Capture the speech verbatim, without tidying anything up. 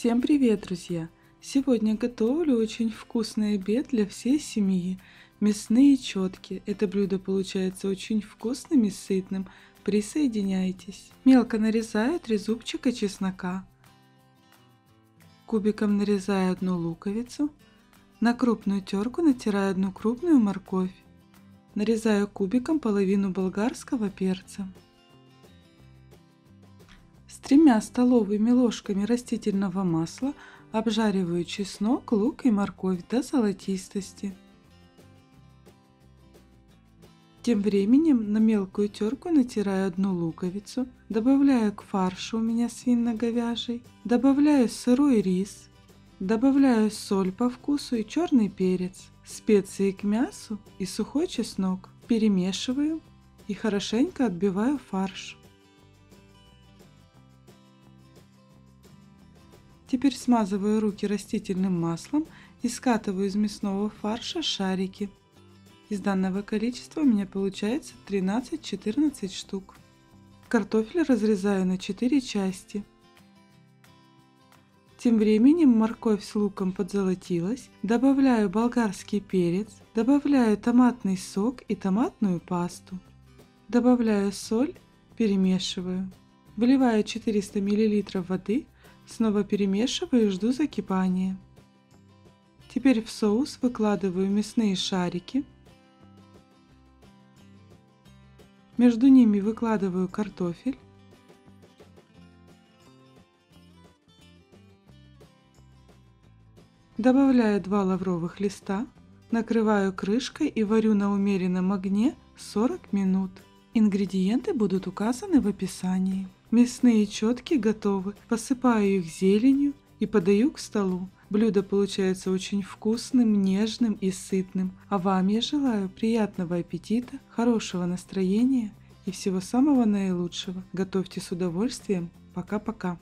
Всем привет, друзья! Сегодня готовлю очень вкусный обед для всей семьи. Мясные четки. Это блюдо получается очень вкусным и сытным. Присоединяйтесь. Мелко нарезаю три зубчика чеснока. Кубиком нарезаю одну луковицу. На крупную терку натираю одну крупную морковь. Нарезаю кубиком половину болгарского перца. С тремя столовыми ложками растительного масла обжариваю чеснок, лук и морковь до золотистости. Тем временем на мелкую терку натираю одну луковицу, добавляю к фаршу у меня свино-говяжий, добавляю сырой рис, добавляю соль по вкусу и черный перец, специи к мясу и сухой чеснок. Перемешиваю и хорошенько отбиваю фарш. Теперь смазываю руки растительным маслом и скатываю из мясного фарша шарики. Из данного количества у меня получается тринадцать-четырнадцать штук. Картофель разрезаю на четыре части. Тем временем морковь с луком подзолотилась. Добавляю болгарский перец, добавляю томатный сок и томатную пасту. Добавляю соль, перемешиваю. Выливаю четыреста миллилитров воды. Снова перемешиваю и жду закипания. Теперь в соус выкладываю мясные шарики. Между ними выкладываю картофель. Добавляю два лавровых листа. Накрываю крышкой и варю на умеренном огне сорок минут. Ингредиенты будут указаны в описании. Мясные четки готовы, посыпаю их зеленью и подаю к столу. Блюдо получается очень вкусным, нежным и сытным. А вам я желаю приятного аппетита, хорошего настроения и всего самого наилучшего. Готовьте с удовольствием. Пока-пока!